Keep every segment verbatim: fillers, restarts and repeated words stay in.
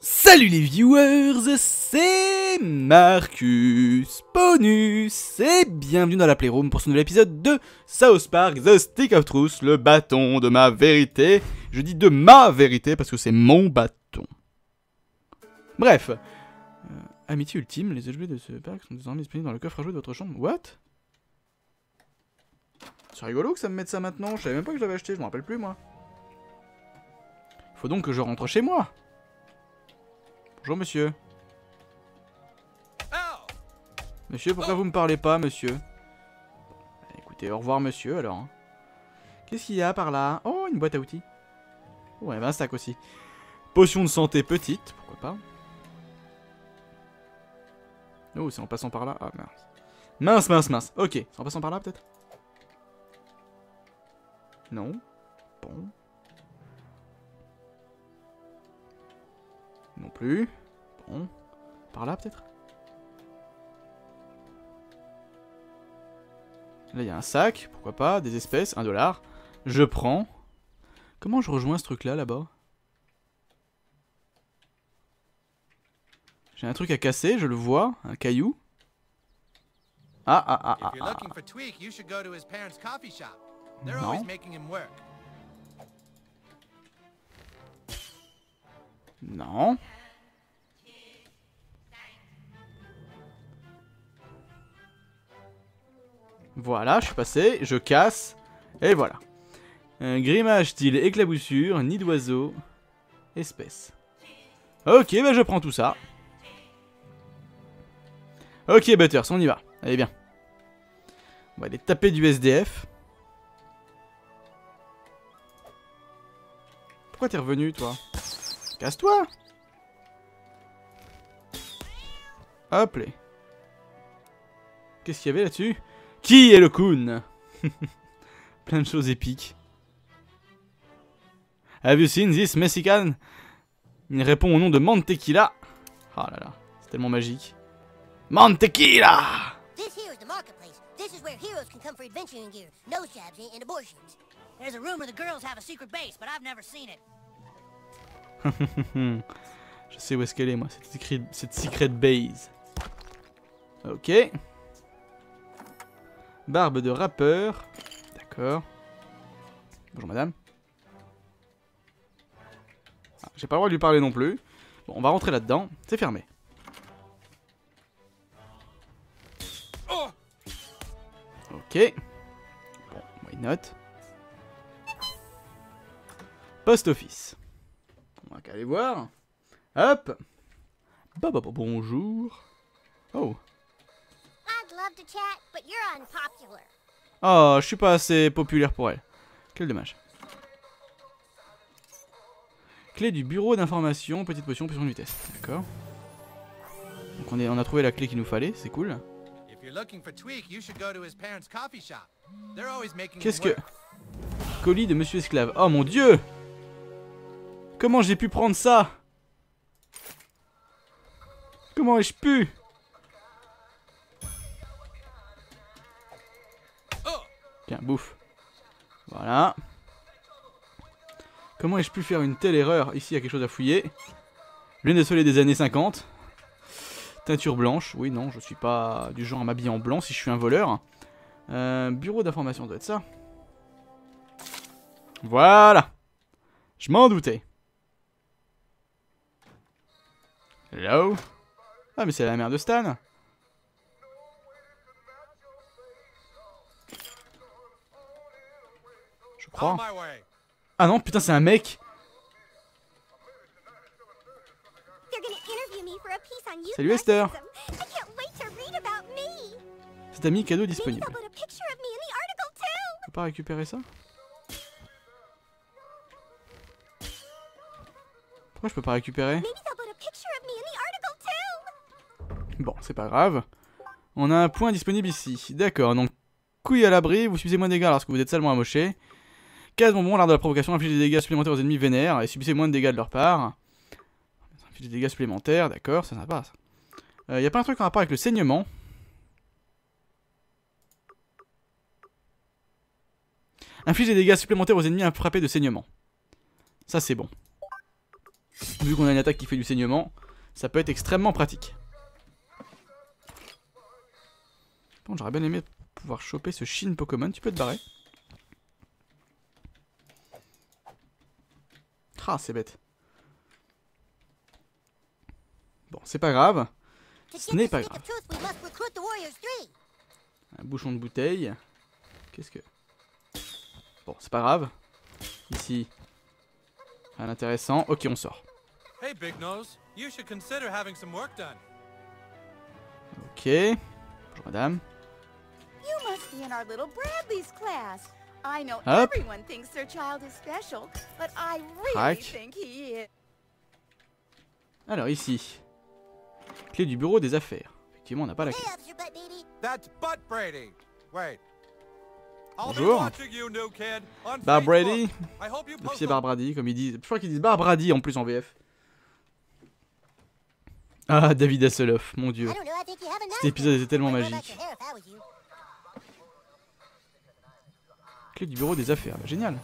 Salut les viewers, c'est Marcus Bonus et bienvenue dans la Playroom pour ce nouvel épisode de South Park, The Stick of Truth, le bâton de ma vérité. Je dis de ma vérité parce que c'est mon bâton. Bref, euh, amitié ultime, les objets de ce parc sont désormais disponibles dans le coffre à jouets de votre chambre. What? C'est rigolo que ça me mette ça maintenant, je savais même pas que je l'avais acheté, je m'en rappelle plus moi. Faut donc que je rentre chez moi. Bonjour monsieur. Monsieur, pourquoi vous me parlez pas, monsieur? Écoutez, au revoir monsieur alors. Qu'est-ce qu'il y a par là? Oh, une boîte à outils. Ouais, ben un sac aussi. Potion de santé petite, pourquoi pas. Oh, c'est en passant par là. Ah mince. Mince, mince, mince. Ok, c'est en passant par là peut-être? Non. Bon. Non plus. Bon. Par là, peut-être? Là, il y a un sac. Pourquoi pas? Des espèces. Un dollar. Je prends. Comment je rejoins ce truc-là, là-bas? J'ai un truc à casser, je le vois. Un caillou. Ah, ah, ah, ah, ah. Non. Non. Voilà, je suis passé, je casse, et voilà. Un grimage style éclaboussure, nid d'oiseau, espèce. Ok, bah je prends tout ça. Ok, Butters, on y va. Allez, bien. On va aller taper du S D F. Pourquoi t'es revenu, toi? Casse-toi! Hop là. Qu'est-ce qu'il y avait là-dessus? Qui est le coon? Plein de choses épiques. Have you seen this Mexican? Il répond au nom de Mantequila. Ah là là, c'est tellement magique. Mantequila! This here is the marketplace. This is where heroes can come for adventuring gear, nose jabs and abortions. There's a rumor the girls have a secret base, but I've never seen it. Je sais où est-ce qu'elle est, moi, cette secret, cette secret base. Ok. Barbe de rappeur. D'accord. Bonjour madame. Ah, j'ai pas le droit de lui parler non plus. Bon, on va rentrer là-dedans. C'est fermé. Ok. Bon, why not? Post office. On va aller voir. Hop. Bah, bah, bah, bonjour. Oh. Oh, je suis pas assez populaire pour elle. Quel dommage. Clé du bureau d'information, petite potion, potion de vitesse. D'accord. Donc on, est, on a trouvé la clé qu'il nous fallait, c'est cool. Qu'est-ce que... Colis de Monsieur Esclave. Oh mon dieu! Comment j'ai pu prendre ça? Comment ai-je pu? Tiens, bouffe. Voilà. Comment ai-je pu faire une telle erreur? Ici, il y a quelque chose à fouiller. Lune de soleil des années cinquante. Teinture blanche. Oui, non, je suis pas du genre à m'habiller en blanc si je suis un voleur. Euh, bureau d'information, doit être ça. Voilà. Je m'en doutais. Hello? Ah mais c'est la mère de Stan. Je crois. Ah non, putain, c'est un mec. Salut Esther. Cet ami cadeau disponible. Faut pas récupérer ça? Pourquoi je peux pas récupérer? Bon, c'est pas grave. On a un point disponible ici. D'accord, donc couille à l'abri, vous subissez moins de dégâts lorsque vous êtes salement amoché. Casse bonbon, l'art de la provocation, inflige des dégâts supplémentaires aux ennemis vénères et subissez moins de dégâts de leur part. Inflige des dégâts supplémentaires, d'accord, c'est sympa ça. Euh, y a pas un truc en rapport avec le saignement? Inflige des dégâts supplémentaires aux ennemis frappés de saignement. Ça c'est bon. Vu qu'on a une attaque qui fait du saignement, ça peut être extrêmement pratique. Bon, j'aurais bien aimé pouvoir choper ce Chinpokomon. Tu peux te barrer. Ah, c'est bête. Bon, c'est pas grave. Ce n'est pas grave. Un bouchon de bouteille. Qu'est-ce que... Bon, c'est pas grave. Ici, rien d'intéressant. Ok, on sort. Ok. Bonjour madame. Hop. Crac. Alors ici, clé du bureau des affaires. Effectivement, on n'a pas la clé. Bonjour. Barb Brady. L'officier Barb Brady, comme ils disent. Je crois qu'ils disent Barb Brady en plus en V F. Ah, David Hasselhoff, mon dieu. Cet épisode était tellement magique. Clé du bureau des affaires, bah, génial.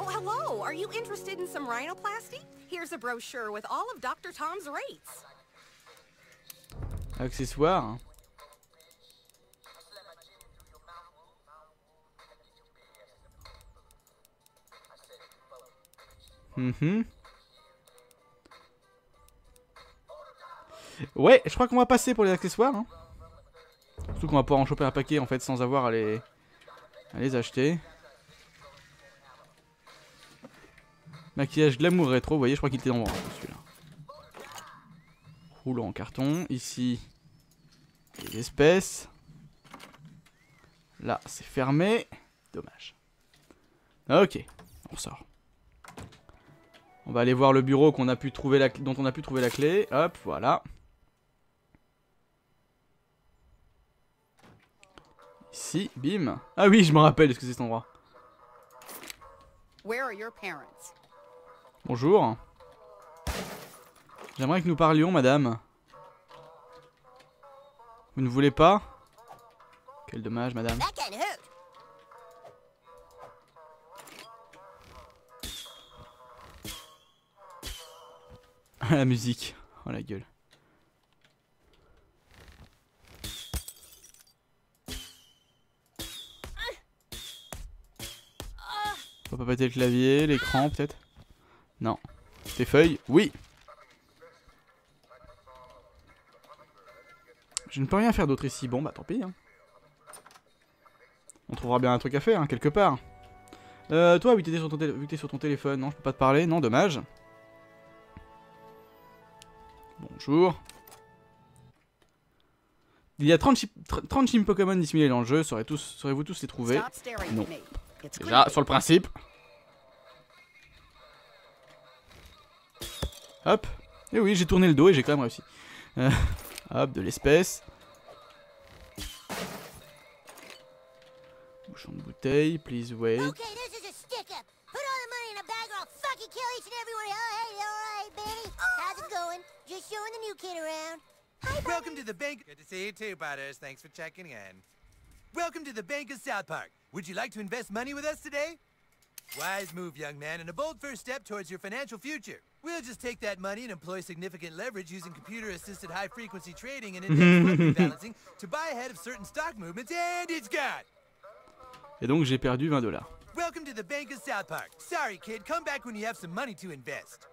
Oh, hello. Are you interested in some rhinoplasty? Here's a brochure with all of Doctor Tom's rates. Accessoires. Mm-hmm. Ouais, je crois qu'on va passer pour les accessoires. Hein. Surtout qu'on va pouvoir en choper un paquet en fait sans avoir à les, à les acheter. Maquillage glamour rétro, vous voyez, je crois qu'il était en vente celui-là. Rouleau en carton, ici les espèces. Là c'est fermé, dommage. Ok, on sort. On va aller voir le bureau qu'on a pu trouver la dont on a pu trouver la clé. Hop, voilà. Ici, bim. Ah oui, je me rappelle de ce que c'est cet endroit. Bonjour. J'aimerais que nous parlions, madame. Vous ne voulez pas? Quel dommage, madame. La musique. Oh la gueule. On peut péter le clavier, l'écran peut-être? Non. Tes feuilles? Oui. Je ne peux rien faire d'autre ici. Bon bah tant pis. Hein. On trouvera bien un truc à faire hein, quelque part. Euh, toi, oui, t'étais sur ton tél- vu que t'es sur ton téléphone, non, je peux pas te parler, non, dommage. Bonjour. Il y a trente Chinpokomon dissimulés dans le jeu, serez tous, serez-vous tous les trouver? Non. Déjà, sur le principe. Hop. Et oui, j'ai tourné le dos et j'ai quand même réussi. Euh, hop, de l'espèce. Bouchon de bouteille, please wait. Welcome to the bank. Good to see you too, Butters. Thanks for checking in. Welcome to the bank of South Park. Would you like to invest money with us today? Wise move, young man, and a bold first step towards your financial future. We'll just take that money and employ significant leverage using computer-assisted high-frequency trading and index rebalancing to buy ahead of certain stock movements, and it's got. Et donc j'ai perdu vingt dollars. Welcome to the bank of South Park. Sorry, kid. Come back when you have some money to invest.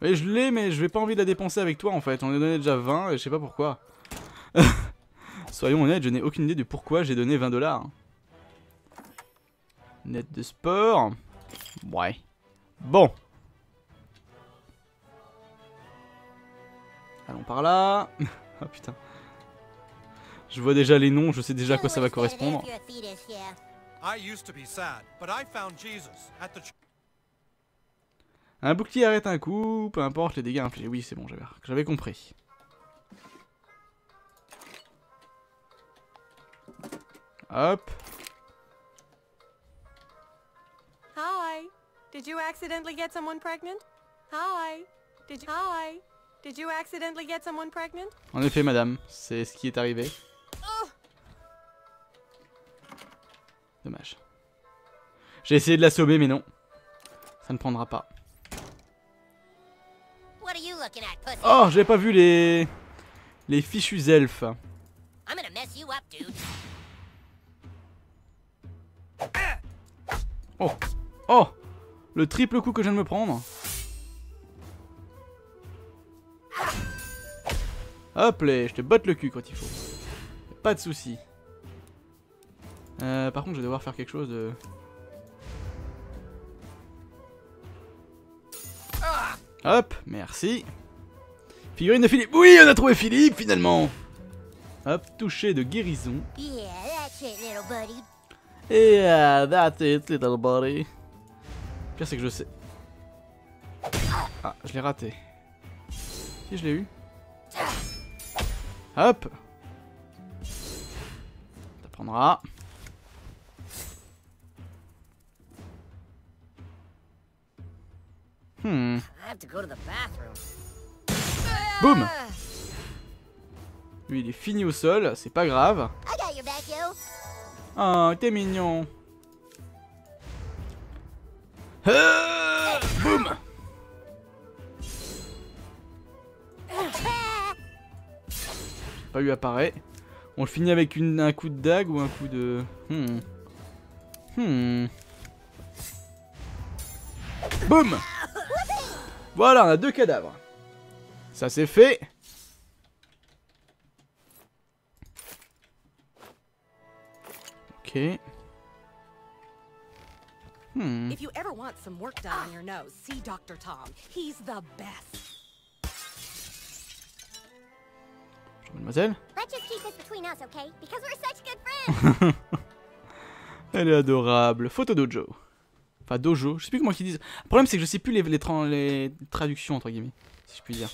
Mais je l'ai, mais je vais pas envie de la dépenser avec toi en fait. On en a donné déjà vingt et je sais pas pourquoi. Soyons honnêtes, je n'ai aucune idée de pourquoi j'ai donné vingt dollars. Net de sport. Ouais. Bon. Allons par là. Ah putain. Je vois déjà les noms, je sais déjà à quoi ça va correspondre. Un bouclier arrête un coup, peu importe les dégâts infligés. Oui, c'est bon, j'avais compris. Hop. Hi. Did you accidentally get someone pregnant? Hi. Did you Hi. Did you accidentally get someone pregnant? En effet, madame, c'est ce qui est arrivé. Dommage. J'ai essayé de l'assommer mais non. Ça ne prendra pas. Oh, j'avais pas vu les... les fichus elfes. Oh, oh, le triple coup que je viens de me prendre. Hop là, je te botte le cul quand il faut. Pas de soucis. Euh, par contre, je vais devoir faire quelque chose de... Hop, merci. Figurine de Philippe. Oui, on a trouvé Philippe, finalement. Hop, touché de guérison. Yeah, that's it, little buddy. Yeah, that's it, little buddy. Le pire, c'est que je sais. Ah, je l'ai raté. Si, je l'ai eu. Hop. T'apprendras. Hmm. Boum. Lui il est fini au sol, c'est pas grave. Oh, t'es mignon. Ah, boum. J'ai pas eu apparaît. On le finit avec une, un coup de dague ou un coup de... Hmm. Hmm. Boum. Voilà, on a deux cadavres. Ça c'est fait. Ok. Hmm. If you ever want some work done on your nose, see Doctor Tom. He's the best. Mademoiselle. Let's just keep this between us, okay? Because we're such good friends. Elle est adorable. Photo dojo. Enfin dojo, je sais plus comment ils disent. Le problème c'est que je sais plus les, les, tra les traductions entre guillemets, si je puis dire.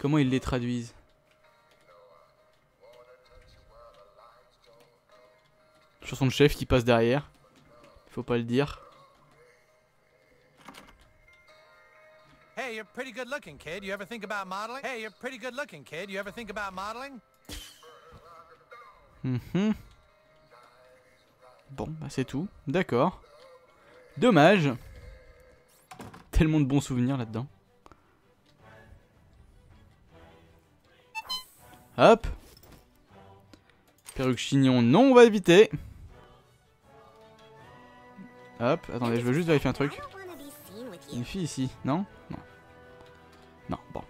Comment ils les traduisent. Chanson de chef qui passe derrière. Faut pas le dire. Hey, you're pretty good looking kid. You ever think about modeling? Hey, you're pretty good looking kid. You ever think about modeling? Mhm. Bon, bah c'est tout. D'accord. Dommage. Tellement de bons souvenirs là-dedans. Hop. Perruque chignon, non, on va éviter. Hop, attendez, je veux juste vérifier un truc. Une fille ici, non? Non. Non, bon.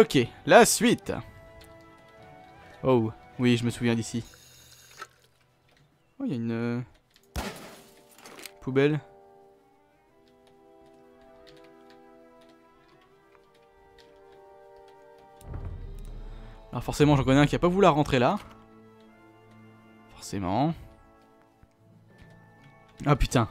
Ok, la suite. Oh, oui, je me souviens d'ici. Oh, il y a une... poubelle. Alors forcément j'en connais un qui a pas voulu rentrer là. Forcément. Ah putain.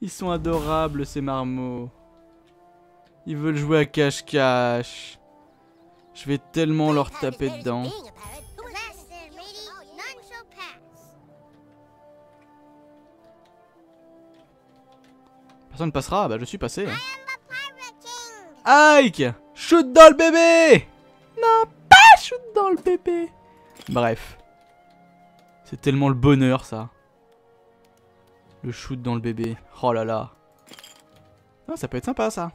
Ils sont adorables ces marmots. Ils veulent jouer à cache-cache. Je vais tellement leur taper dedans. Personne ne passera, bah je suis passé. Ike, shoot dans le bébé. Non, pas shoot dans le bébé. Bref. C'est tellement le bonheur ça. Le shoot dans le bébé. Oh là là. Ah, ça peut être sympa ça.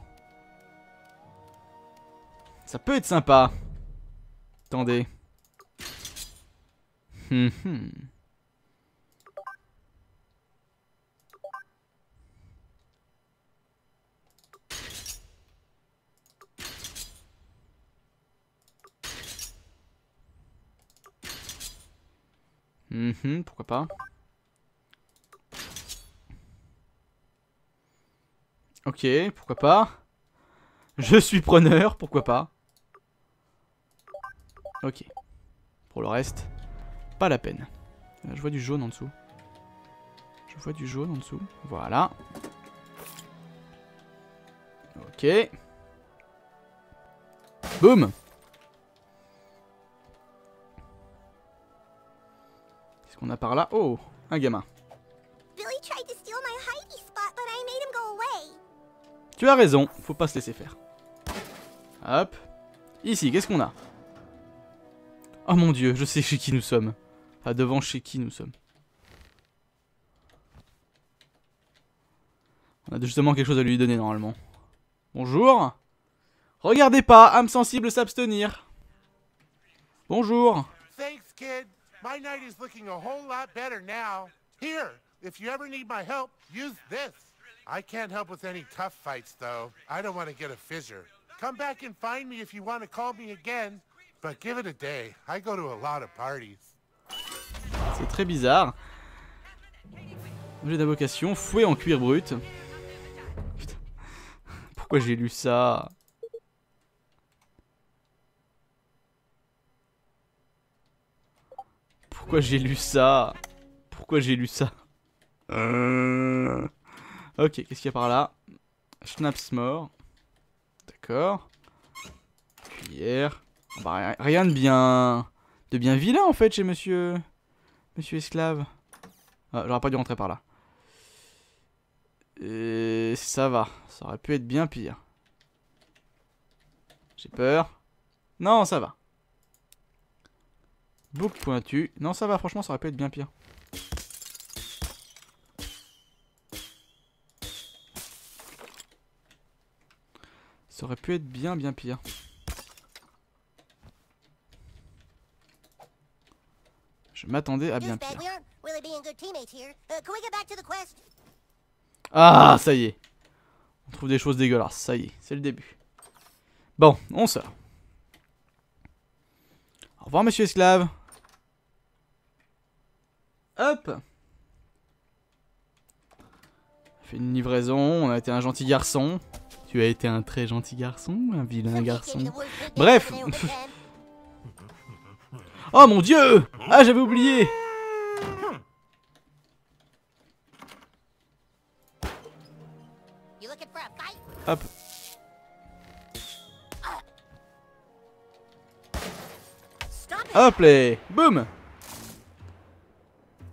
Ça peut être sympa. Attendez. Hum hum. Mmh, pourquoi pas. Ok, pourquoi pas. Je suis preneur, pourquoi pas. Ok. Pour le reste, pas la peine. Je vois du jaune en dessous. Je vois du jaune en dessous. Voilà. Ok. Boum. On a par là. Oh, un gamin. Tu as raison, faut pas se laisser faire. Hop. Ici, qu'est-ce qu'on a? Oh mon dieu, je sais chez qui nous sommes. Pas devant chez qui nous sommes. On a justement quelque chose à lui donner normalement. Bonjour. Regardez pas, âme sensible s'abstenir. Bonjour. Thanks kid. My night is looking a whole lot better now. Here, if you ever need my help, use this. I can't help with any tough fights though. I don't want to get a fissure. Come back and find me if you want to call me again, but give it a day. I go to a lot of parties. C'est très bizarre. Objet d'invocation, fouet en cuir brut. Putain. Pourquoi j'ai lu ça? Pourquoi j'ai lu ça? Pourquoi j'ai lu ça? euh... Ok, qu'est-ce qu'il y a par là? Schnaps mort. D'accord. Cuillère. Bah, rien de bien... de bien vilain en fait chez monsieur... Monsieur Esclave. Ah, j'aurais pas dû rentrer par là. Et ça va. Ça aurait pu être bien pire. J'ai peur. Non, ça va. Boucle pointue. Non, ça va, franchement, ça aurait pu être bien pire. Ça aurait pu être bien, bien pire. Je m'attendais à bien pire. Ah, ça y est. On trouve des choses dégueulasses, ça y est, c'est le début. Bon, on sort. Au revoir, monsieur Esclave. Hop. On fait une livraison, on a été un gentil garçon. Tu as été un très gentil garçon, un vilain garçon. Bref. Oh mon dieu! Ah, j'avais oublié! Hop. Hop les! Boum!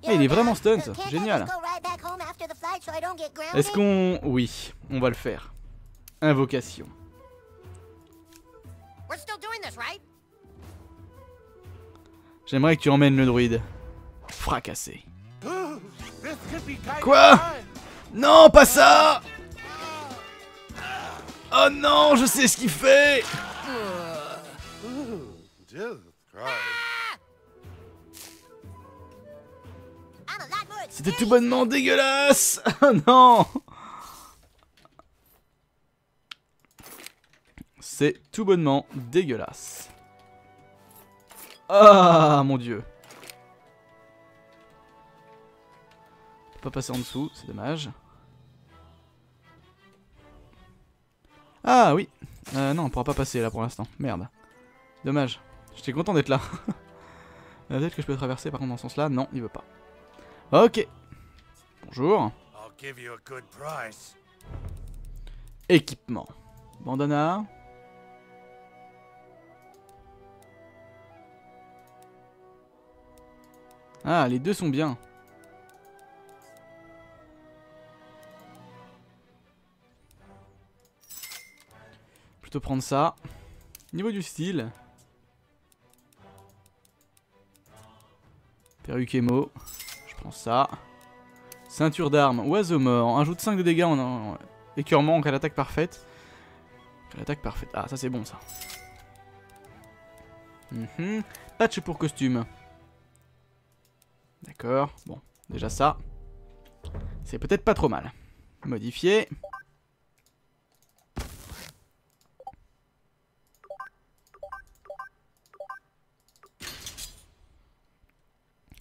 Il est vraiment stunt, génial. Est-ce qu'on... Oui, on va le faire. Invocation. J'aimerais que tu emmènes le druide. Fracassé. Quoi? Non, pas ça! Oh non, je sais ce qu'il fait! C'était tout bonnement dégueulasse! Oh non! C'est tout bonnement dégueulasse. Ah mon dieu. On peut pas passer en dessous, c'est dommage. Ah oui. Euh, non, on pourra pas passer là pour l'instant. Merde. Dommage. J'étais content d'être là. Peut-être que je peux traverser par contre dans ce sens-là. Non, il veut pas. Ok. Bonjour. Équipement. Bandana. Ah, les deux sont bien. Plutôt prendre ça. Niveau du style. Perruque émo. Je prends ça. Ceinture d'armes. Oiseau mort. Ajoute cinq de dégâts en, en, en écœurement en cas d'attaque parfaite. L'attaque parfaite. Ah, ça c'est bon ça. Mm-hmm. Patch pour costume. D'accord, bon, déjà ça, c'est peut-être pas trop mal. Modifier.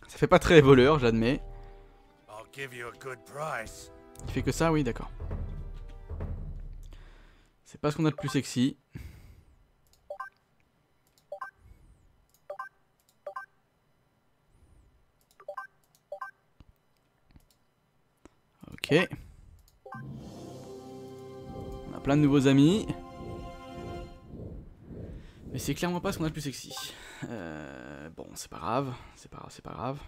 Ça fait pas très voleur, j'admets. Il fait que ça, oui, d'accord. C'est pas ce qu'on a de plus sexy. Ok. On a plein de nouveaux amis. Mais c'est clairement pas ce qu'on a de plus sexy. Euh, bon, c'est pas grave. C'est pas grave, c'est pas grave.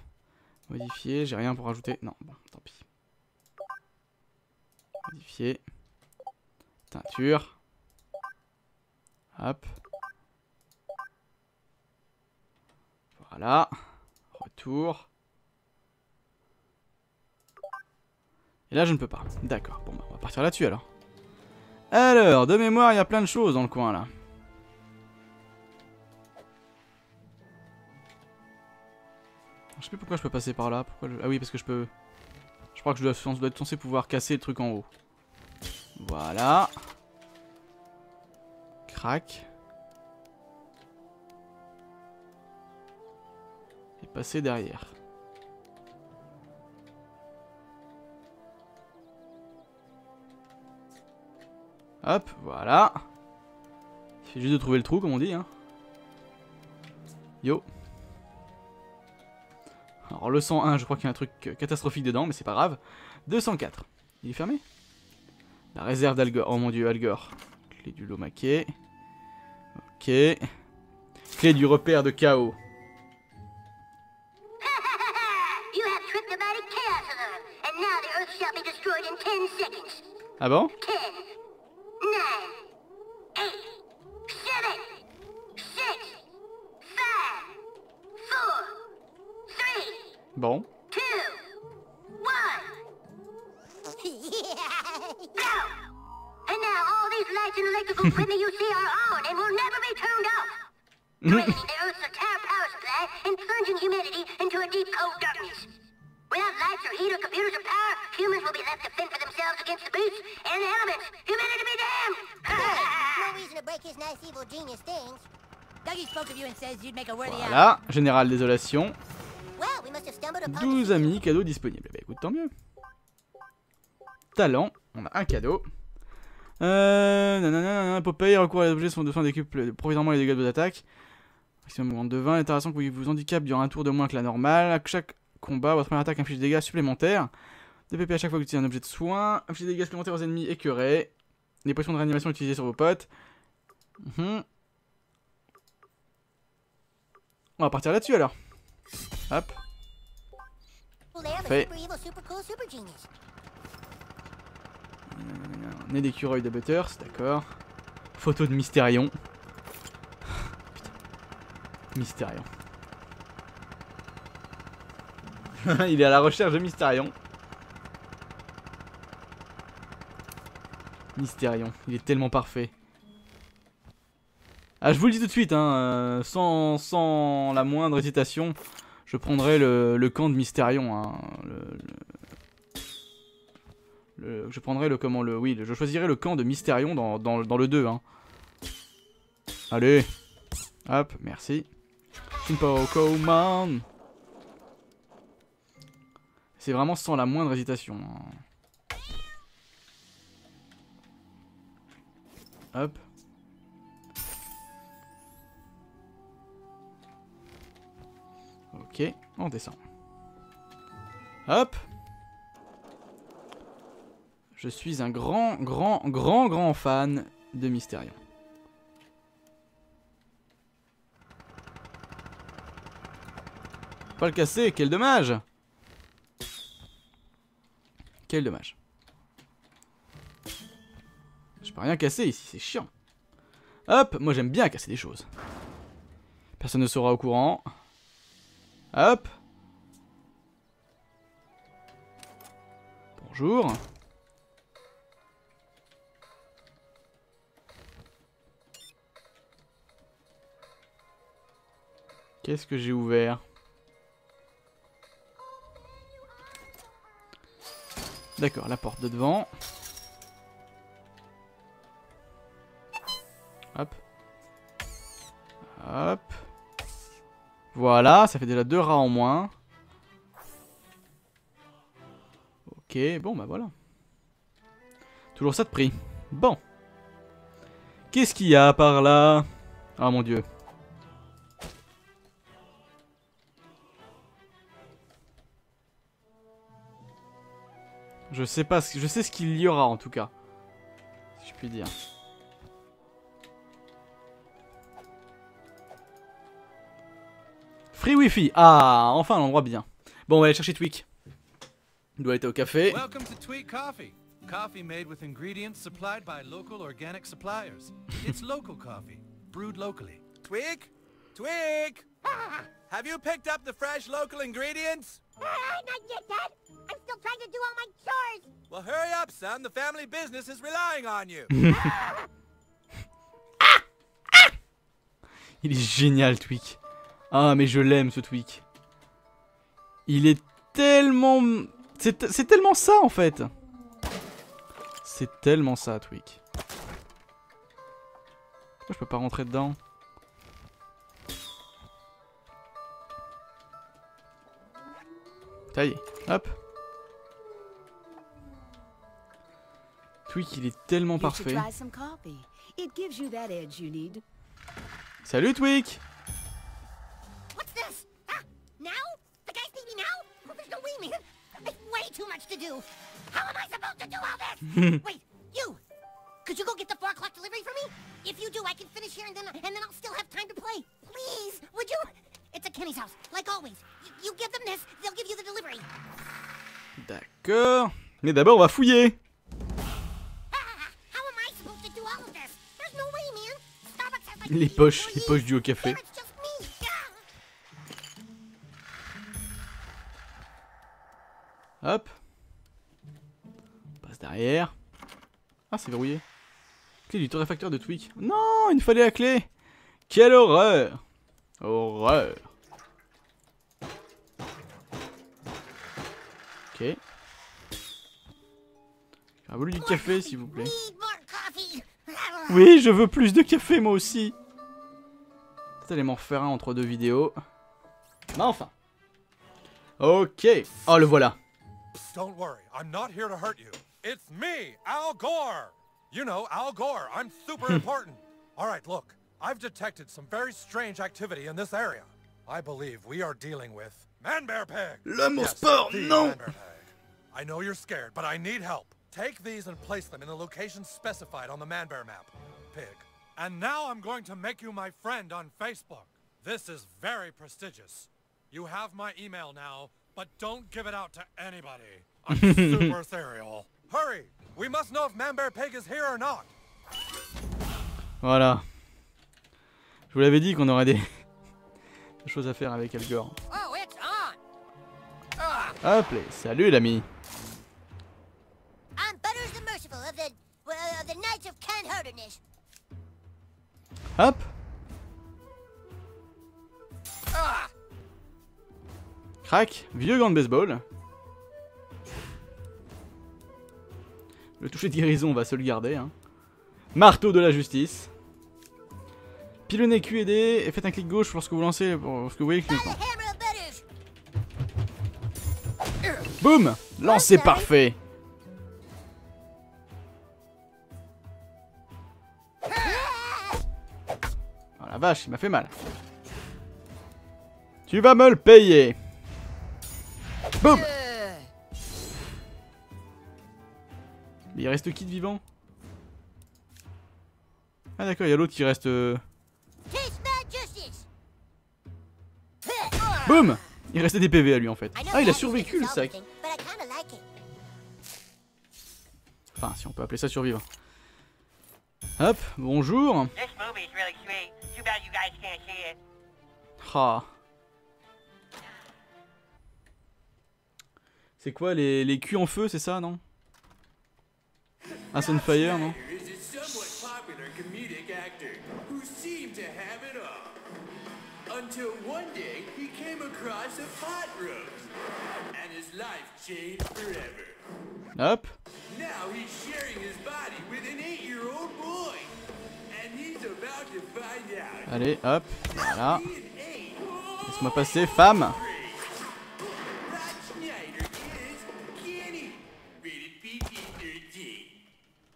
Modifier, j'ai rien pour rajouter. Non, bon, tant pis. Modifier. Teinture. Hop. Voilà. Retour. Et là je ne peux pas. D'accord, bon bah on va partir là-dessus alors. Alors, de mémoire, il y a plein de choses dans le coin là. Je sais plus pourquoi je peux passer par là. Pourquoi je... Ah oui, parce que je peux... Je crois que je dois, je dois être censé pouvoir casser le truc en haut. Voilà. Crac. Et passer derrière. Hop, voilà. Il suffit juste de trouver le trou, comme on dit. Hein. Yo. Alors le cent un, je crois qu'il y a un truc catastrophique dedans, mais c'est pas grave. deux cent quatre. Il est fermé? La réserve d'Al Gore. Oh mon dieu, Al Gore. Clé du lot maqué. Ok. Clé du repère de chaos. Ah bon? Bon. Voilà, général désolation. douze amis, cadeaux disponibles. Bah écoute, tant mieux. Talent, on a un cadeau. Euh. Nanana, Popeye, recours à des objets sont de fin décuple provisoirement les dégâts de vos attaques. Maximum de vingt, l'intervention que vous handicapez durant un tour de moins que la normale. À chaque combat, votre première attaque inflige des dégâts supplémentaires. deux P P à chaque fois que vous utilisez un objet de soin. Inflige des dégâts supplémentaires aux ennemis écœurés. Des potions de réanimation utilisées sur vos potes. Mmh. On va partir là-dessus alors. Hop. Fait. On est d'écureuil de Butters, d'accord. Photo de Mystérion. Putain. Mystérion. Il est à la recherche de Mystérion. Mystérion, il est tellement parfait. Ah, je vous le dis tout de suite, hein, euh, sans, sans la moindre hésitation. Je prendrai le, le camp de Mystérion, hein, le, le, le, je prendrai le comment le oui, le, je choisirai le camp de Mystérion dans, dans, dans le deux. Hein. Allez, hop, merci. Chinpokomon. C'est vraiment sans la moindre hésitation. Hein. Hop. Ok, on descend. Hop. Je suis un grand, grand, grand, grand fan de Mystérion. Pas le casser, quel dommage. Quel dommage. Je peux rien casser ici, c'est chiant. Hop, moi j'aime bien casser des choses. Personne ne sera au courant. Hop. Bonjour. Qu'est-ce que j'ai ouvert? D'accord, la porte de devant. Hop. Hop. Voilà, ça fait déjà deux rats en moins. Ok, bon bah voilà. Toujours ça de prix. Bon. Qu'est-ce qu'il y a par là? Ah mon dieu. Je sais pas, je sais ce qu'il y aura en tout cas. Si je puis dire. Free Wi-Fi. Ah, enfin un endroit bien. Bon, on va aller chercher Tweak. Il doit être au café. Welcome to Tweak Coffee. Coffee made with ingredients supplied by local organic suppliers. It's local coffee, brewed locally. Tweak? Tweak? Have you picked up the fresh local ingredients? Uh, not yet, Dad. I'm still trying to do all my chores. Well, hurry up, son. The family business is relying on you. Ah, ah. Il est génial, Tweak. Ah, mais je l'aime, ce Tweak. Il est tellement... C'est tellement ça, en fait. C'est tellement ça, Tweak. Pourquoi je peux pas rentrer dedans? Ça y est, hop. Tweak, il est tellement parfait. Salut Tweak. D'accord. Mais d'abord, on va fouiller. Les poches, les poches du haut-café. Hop. On passe derrière. Ah, c'est verrouillé. Clé du torréfacteur de Tweak. Non, il nous fallait la clé. Quelle horreur. Horreur. Ok. Ah, voulu du café, s'il vous plaît. Oui, je veux plus de café, moi aussi. Peut-être aller m'en faire un entre deux vidéos. Bah, enfin. Ok. Oh, le voilà. Don't worry, I'm not here to hurt you. It's me, Al Gore. You know, Al Gore, I'm super important. All right, look, I've detected some very strange activity in this area. I believe we are dealing with Man-Bear-Pig. L'homme au sport, non. I know you're scared, but I need help. Take these and place them in the location specified on the Man-Bear map. Pig. And now I'm going to make you my friend on Facebook. This is very prestigious. You have my email now. But don't give it out to anybody. I'm super serial. Hurry, we must know if Man-Bear-Pig is here or not. Voilà. Je vous l'avais dit qu'on aurait des... des choses à faire avec Al Gore. Oh, it's on. Ah. Hop, les... salut l'ami. Hop. Ah. Crac, vieux gant de baseball. Le toucher de guérison, on va se le garder. Hein. Marteau de la justice. Pilonnez Q et D et faites un clic gauche lorsque vous lancez, lorsque vous voyez le clic. Boum, lancez parfait. Oh la vache, il m'a fait mal. Tu vas me le payer. Boum! Mais il reste qui de vivant? Ah d'accord, il y a l'autre qui reste... Boum! Il restait des P V à lui en fait. Ah, il a survécu le sac. Enfin, si on peut appeler ça survivre. Hop, bonjour. Ah. C'est quoi, les, les culs en feu, c'est ça, non? House on Fire, non? Hop. Allez, hop, voilà. Laisse-moi passer, femme.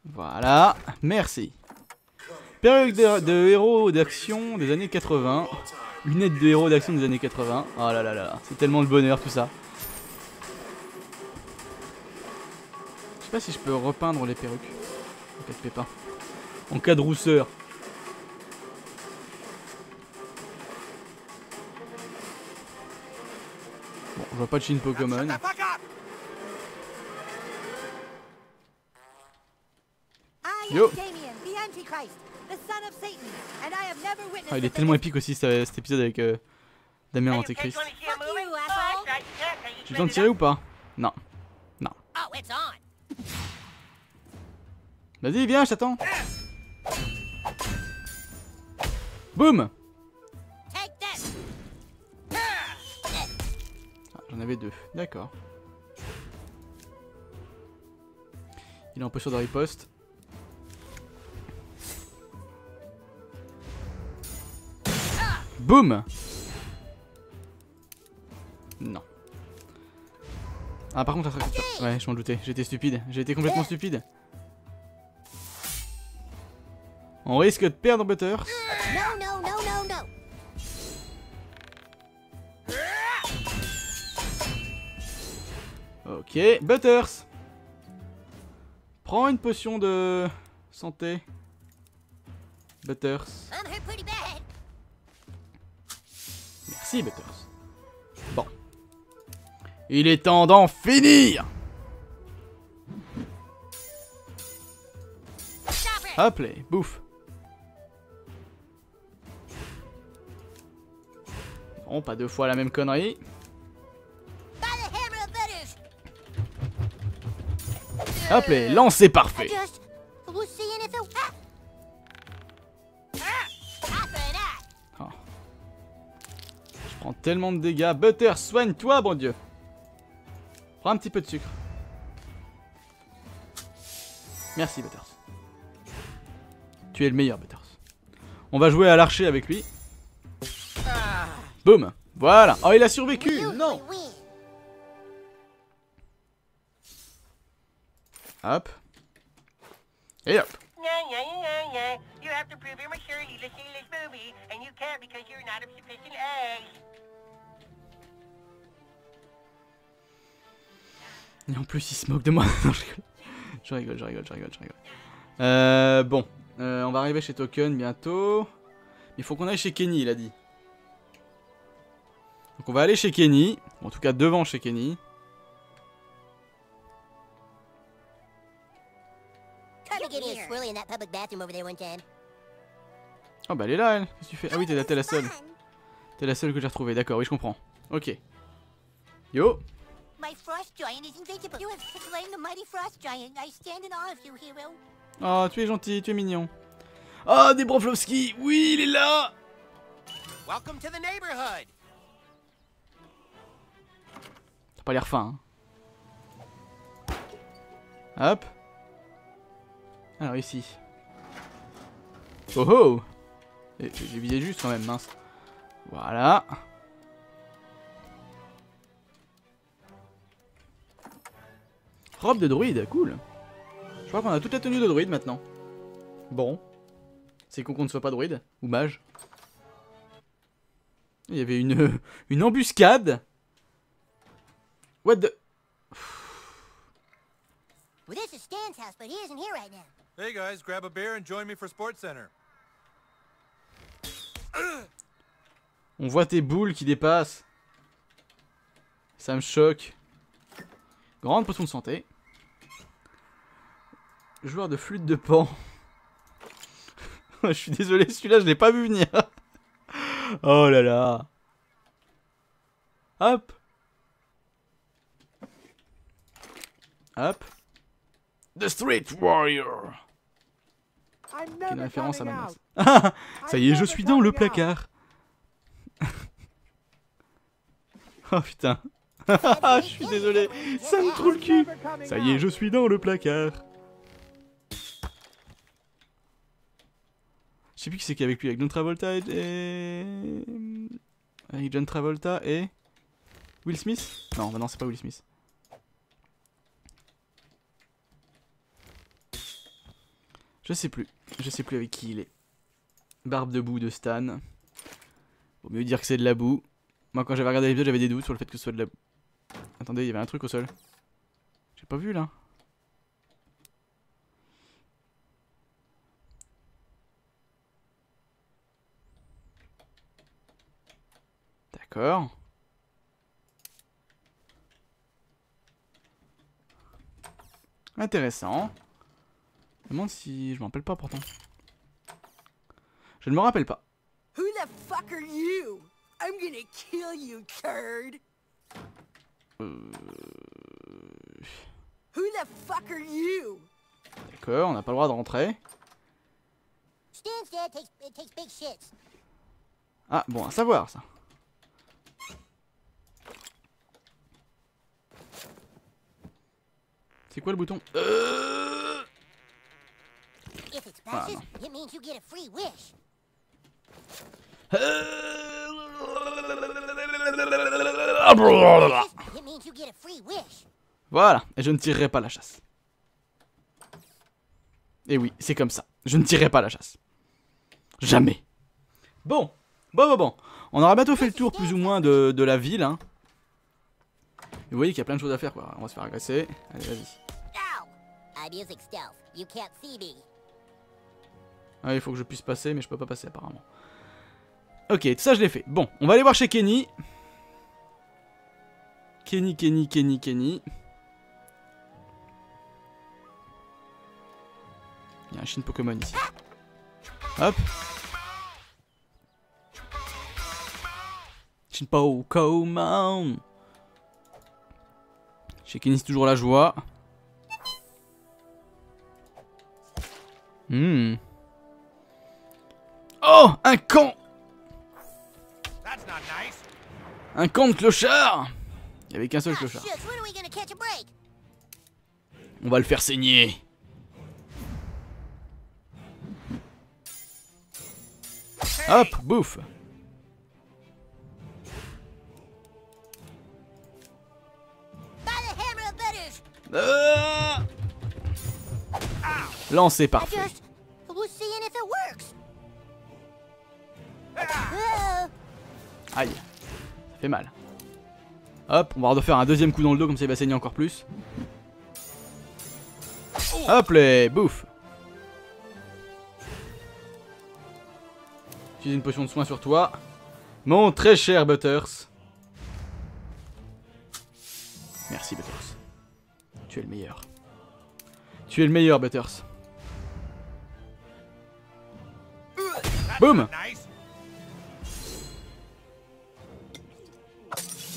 Voilà, merci. Perruque de, de héros d'action des années quatre-vingts. Lunettes de héros d'action des années quatre-vingts. Oh là là là, c'est tellement le bonheur tout ça. Je sais pas si je peux repeindre les perruques. En cas de pépin. En cas de rousseur. Bon, je vois pas de Chinpokomon. Yo. Ah, il est tellement épique aussi, ça, cet épisode avec euh, Damien Antéchrist. Tu viens de tirer ou pas? Non. Non. Vas-y, viens, je t'attends. Boum! Ah, j'en avais deux, d'accord. Il est un peu chaud de riposte. Boum! Non. Ah, par contre, ça... ouais, je m'en doutais, j'étais stupide, j'ai été complètement stupide. On risque de perdre Butters. Non, non, non, non, non. Ok, Butters. Prends une potion de santé. Butters. Merci Butters. Bon. Il est temps d'en finir. Hop là, bouffe. Bon, pas deux fois la même connerie. Hop là, lancez parfait. Oh. Je prends tellement de dégâts. Butter, soigne-toi, bon Dieu. Prends un petit peu de sucre. Merci, Butters. Tu es le meilleur, Butters. On va jouer à l'archer avec lui. Boum, voilà. Oh, il a survécu. Non. Hop. Et hop. Et en plus, il se moque de moi. Non, je rigole, je rigole, je rigole, je rigole. Euh, bon, euh, on va arriver chez Token bientôt. Il faut qu'on aille chez Kenny, il a dit. Donc on va aller chez Kenny, en tout cas devant chez Kenny. Oh bah elle est là elle, qu'est-ce que tu fais? Ah oui, t'es la seule. T'es la seule que j'ai retrouvée, d'accord, oui je comprends. Ok. Yo. Oh, tu es gentil, tu es mignon. Oh, des Broflovski, oui il est là. Welcome to the neighborhood. Pas l'air fin. Hein. Hop. Alors ici. Oh oh. J'ai visé juste quand même, mince. Voilà. Robe de druide, cool. Je crois qu'on a toute la tenue de druide maintenant. Bon. C'est con qu'on ne soit pas druide ou mage. Il y avait une, une embuscade. What the... Well, this is Stan's house, but he isn't here right now. Hey guys, grab a beer and join me for Sports Center. On voit tes boules qui dépassent. Ça me choque. Grande potion de santé. Joueur de flûte de pan. Je suis désolé, celui-là je l'ai pas vu venir. Oh là là. Hop. Hop. The Street Warrior. Quelle référence à Manas. Ah, ça y est, je suis dans le placard. Oh putain. Je suis désolé, ça me trouve le cul. Ça y est, je suis dans le placard. Je sais plus qui c'est qui est avec lui, avec John Travolta et... Avec John Travolta et... Will Smith? Non, bah non, c'est pas Will Smith. Je sais plus, je sais plus avec qui il est. Barbe de boue de Stan. Vaut mieux dire que c'est de la boue. Moi quand j'avais regardé l'épisode j'avais des doutes sur le fait que ce soit de la boue. Attendez, il y avait un truc au sol. J'ai pas vu là. D'accord. Intéressant. Je me demande si je me rappelle pas pourtant. Je ne me rappelle pas. Who the fuck are you? I'm gonna kill you, turd. Who the fuck are you? D'accord, on n'a pas le droit de rentrer. Ah bon, à savoir ça. C'est quoi le bouton? euh... ah, Voilà, et je ne tirerai pas la chasse. Et oui, c'est comme ça. Je ne tirerai pas la chasse. Jamais. Bon, bon, bon, bon. On aura bientôt fait le tour plus ou moins de, de la ville, hein. Vous voyez qu'il y a plein de choses à faire, quoi. On va se faire agresser. Allez, vas-y. Ah, il faut que je puisse passer, mais je peux pas passer apparemment. Ok, tout ça je l'ai fait. Bon, on va aller voir chez Kenny. Kenny, Kenny, Kenny, Kenny. Il y a un Chinpokomon ici. Hop. Chinpokomon. Chez Kenny, c'est toujours la joie. Hmm. Oh, un camp. Un camp de clochards. Il n'y avait qu'un seul clochard. On va le faire saigner. Hop, bouffe. Ah. Lancez parfait. Aïe, ça fait mal. Hop, on va refaire un deuxième coup dans le dos, comme ça il va saigner encore plus. Hop les, bouffe. J'ai une potion de soin sur toi, mon très cher Butters. Merci Butters. Tu es le meilleur. Tu es le meilleur Butters. Boum.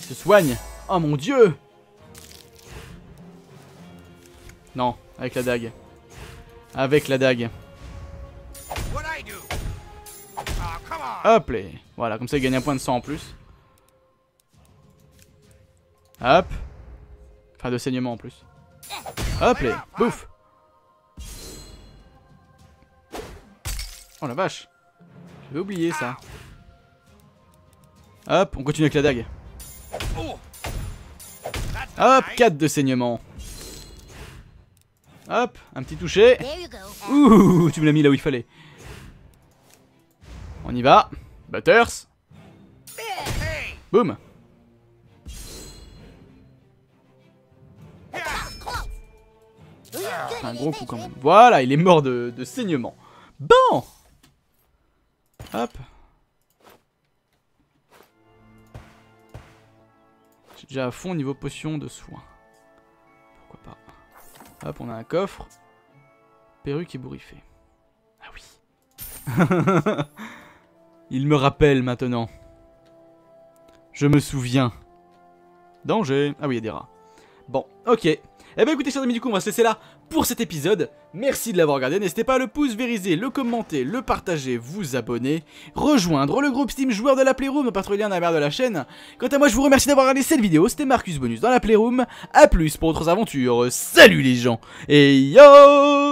Je soigne. Oh mon dieu. Non, avec la dague. Avec la dague. Hop les. Voilà, comme ça il gagne un point de sang en plus. Hop. Enfin de saignement en plus. Hop les. Bouffe. Oh la vache. J'avais oublié ça. Hop, on continue avec la dague. Hop, quatre de saignement. Hop, un petit toucher. Ouh, tu me l'as mis là où il fallait. On y va. Butters. Boum. Un gros coup quand même. Voilà, il est mort de, de saignement. Bon. Hop. Déjà à fond niveau potion de soin. Pourquoi pas. Hop, on a un coffre. Perruque et bourriffée. Ah oui. Il me rappelle maintenant. Je me souviens. Danger. Ah oui, il y a des rats. Bon, ok. Eh ben écoutez, chers amis, du coup, on va se laisser là pour cet épisode. Merci de l'avoir regardé. N'hésitez pas à le pouce vériser, le commenter, le partager, vous abonner, rejoindre le groupe Steam Joueurs de la Playroom par le lien dans la barre de la chaîne. Quant à moi, je vous remercie d'avoir regardé cette vidéo. C'était Marcus Bonus dans la Playroom. A plus pour d'autres aventures. Salut les gens. Et yo!